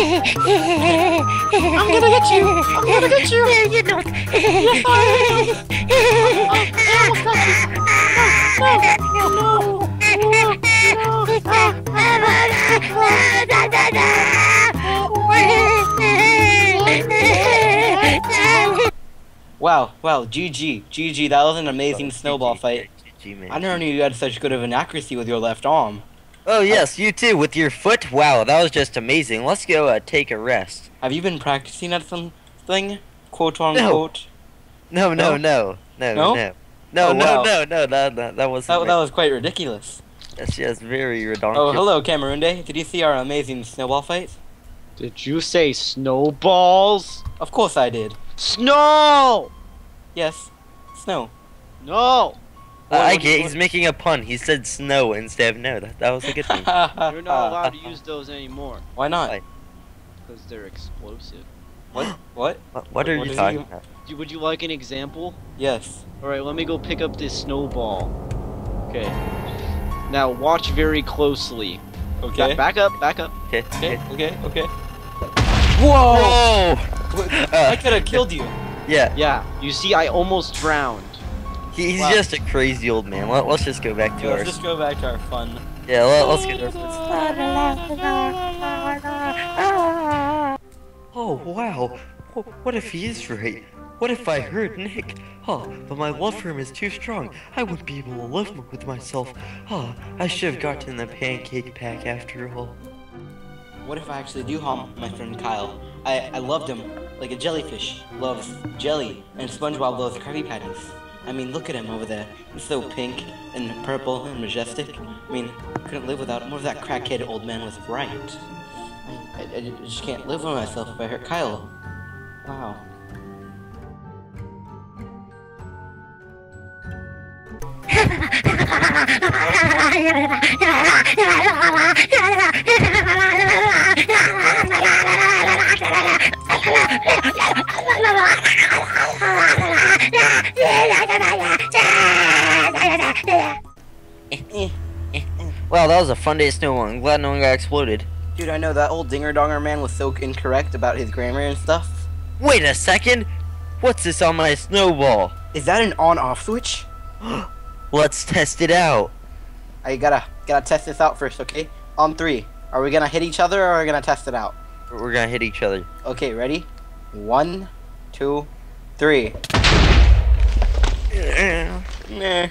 I'm gonna get you! I'm gonna get you! No, you're not! You're fine! Oh, no! Wow, wow, GG. GG, that was an amazing snowball fight. I never knew you had such good of an accuracy with your left arm. Oh yes, you too, with your foot. Wow, that was just amazing. Let's go take a rest. Have you been practicing at something? Quote unquote. No, no, no, no, no, no, no, no, no. That was that was quite ridiculous. That's just very redonkulous. Oh, hello, Cameroonde. Did you see our amazing snowball fight? Did you say snowballs? Of course I did. Snow. Yes, snow. No. I get, he's making a pun. He said snow instead of no. That was a good thing. You're not allowed to use those anymore. Why not? Because they're explosive. What? What? What are you talking about? Would you like an example? Yes. Alright, let me go pick up this snowball. Okay. Now watch very closely. Okay. Back up, back up. Okay, okay, okay, okay. Whoa! Whoa! I could have killed you. Yeah. Yeah. You see, I almost drowned. He's just a crazy old man. Let's just go back to our... Let's just go back to our fun. Yeah, let's get our fun. Oh, wow. What if he is right? What if I hurt Nick? Oh, but my love for him is too strong. I wouldn't be able to live with myself. Oh, I should have gotten the pancake pack after all. What if I actually do harm my friend Kyle? I loved him like a jellyfish loves jelly, and SpongeBob loves Krabby Patties. I mean, look at him over there. He's so pink and purple and majestic. I mean, I couldn't live without him. What if that crackhead old man was right? I just can't live with myself if I hurt Kyle. Wow. Wow, that was a fun day of snowballing. I'm glad no one got exploded. Dude, I know that old dinger donger man was so incorrect about his grammar and stuff. Wait a second! What's this on my snowball? Is that an on-off switch? Let's test it out. I gotta test this out first, okay? On three. Are we gonna hit each other or are we gonna test it out? We're gonna hit each other. Okay, ready? 1, 2, 3. Nah.